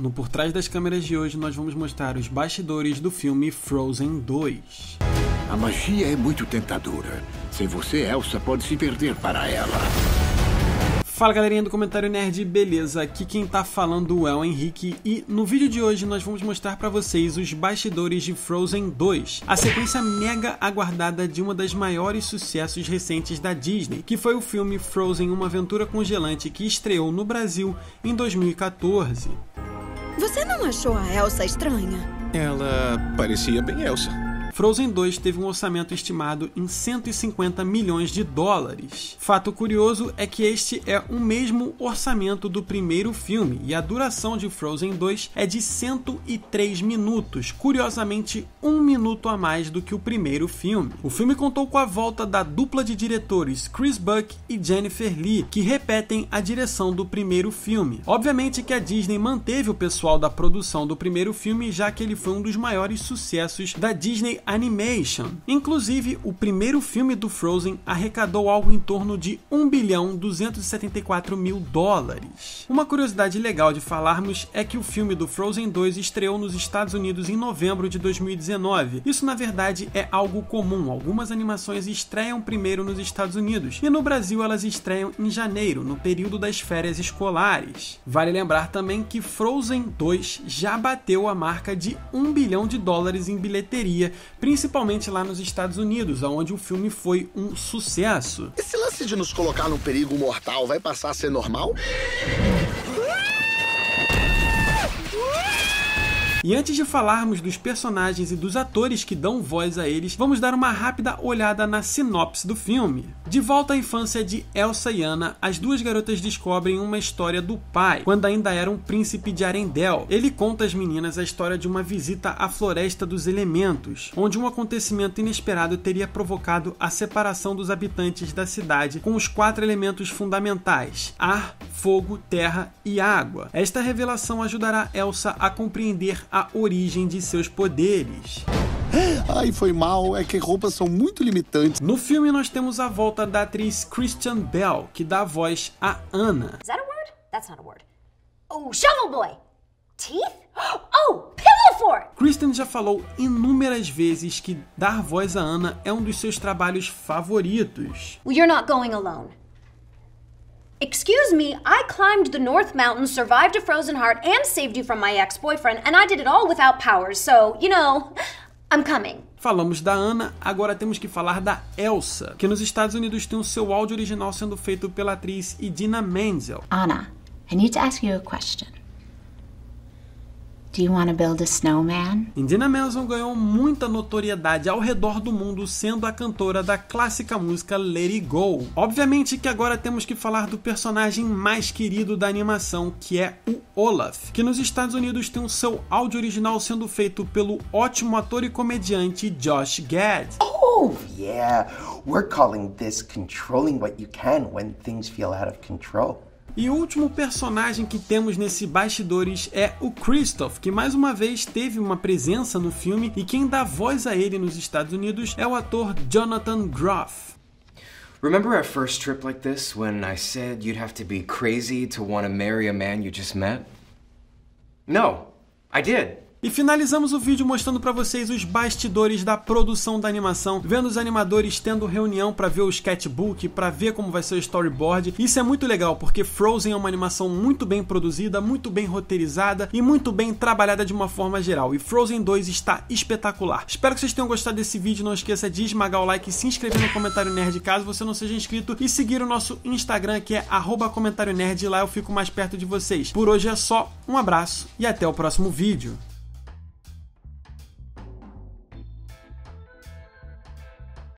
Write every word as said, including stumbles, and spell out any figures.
No Por Trás das Câmeras de hoje nós vamos mostrar os bastidores do filme Frozen dois. A magia é muito tentadora. Sem você, Elsa pode se perder para ela. Fala galerinha do Comentário Nerd, beleza? Aqui quem tá falando é o Henrique e no vídeo de hoje nós vamos mostrar pra vocês os bastidores de Frozen dois, a sequência mega aguardada de uma das maiores sucessos recentes da Disney, que foi o filme Frozen, Uma Aventura Congelante, que estreou no Brasil em dois mil e quatorze. Você não achou a Elsa estranha? Ela parecia bem Elsa. Frozen dois teve um orçamento estimado em cento e cinquenta milhões de dólares. Fato curioso é que este é o mesmo orçamento do primeiro filme e a duração de Frozen dois é de cento e três minutos, curiosamente um minuto a mais do que o primeiro filme. O filme contou com a volta da dupla de diretores Chris Buck e Jennifer Lee, que repetem a direção do primeiro filme. Obviamente que a Disney manteve o pessoal da produção do primeiro filme, já que ele foi um dos maiores sucessos da Disney Animation. Inclusive, o primeiro filme do Frozen arrecadou algo em torno de um bilhão duzentos e setenta e quatro mil dólares. Uma curiosidade legal de falarmos é que o filme do Frozen dois estreou nos Estados Unidos em novembro de dois mil e dezenove. Isso, na verdade, é algo comum. Algumas animações estreiam primeiro nos Estados Unidos e no Brasil elas estreiam em janeiro, no período das férias escolares. Vale lembrar também que Frozen dois já bateu a marca de um bilhão de dólares em bilheteria, principalmente lá nos Estados Unidos, onde o filme foi um sucesso. Esse lance de nos colocar num perigo mortal vai passar a ser normal? E antes de falarmos dos personagens e dos atores que dão voz a eles, vamos dar uma rápida olhada na sinopse do filme. De volta à infância de Elsa e Anna, as duas garotas descobrem uma história do pai, quando ainda era um príncipe de Arendelle. Ele conta às meninas a história de uma visita à Floresta dos Elementos, onde um acontecimento inesperado teria provocado a separação dos habitantes da cidade com os quatro elementos fundamentais: ar, fogo, terra e água. Esta revelação ajudará Elsa a compreender a origem de seus poderes. Ai, foi mal, é que roupas são muito limitantes. No filme nós temos a volta da atriz Christian Bell, que dá a voz a Anna. Is that a word? That's not a word. Oh, shovel boy. Teeth? Oh, pillow fort! Kristen já falou inúmeras vezes que dar voz a Anna é um dos seus trabalhos favoritos. Well, you're not going alone. Excuse me, I climbed the North Mountain, survived a frozen heart, and saved you from my ex-boyfriend, and I did it all without powers, so, you know, I'm coming. Falamos da Anna, agora temos que falar da Elsa, que nos Estados Unidos tem o seu áudio original sendo feito pela atriz Idina Menzel. Anna, I need to ask you a question. Do you want to build a snowman? Idina Menzel ganhou muita notoriedade ao redor do mundo sendo a cantora da clássica música Let It Go. Obviamente que agora temos que falar do personagem mais querido da animação, que é o Olaf, que nos Estados Unidos tem o seu áudio original sendo feito pelo ótimo ator e comediante Josh Gad. Oh, yeah. We're calling this controlling what you can when things feel out of control. E o último personagem que temos nesse bastidores é o Kristoff, que mais uma vez teve uma presença no filme, e quem dá voz a ele nos Estados Unidos é o ator Jonathan Groff. Remember our first trip like this when I said you'd have to be crazy to want to marry a man you just met? No, I did. E finalizamos o vídeo mostrando pra vocês os bastidores da produção da animação, vendo os animadores tendo reunião pra ver o sketchbook, pra ver como vai ser o storyboard. Isso é muito legal, porque Frozen é uma animação muito bem produzida, muito bem roteirizada e muito bem trabalhada de uma forma geral. E Frozen dois está espetacular. Espero que vocês tenham gostado desse vídeo. Não esqueça de esmagar o like, se inscrever no Comentário Nerd caso você não seja inscrito e seguir o nosso Instagram, que é arroba Comentário Nerd. Lá eu fico mais perto de vocês. Por hoje é só, um abraço e até o próximo vídeo.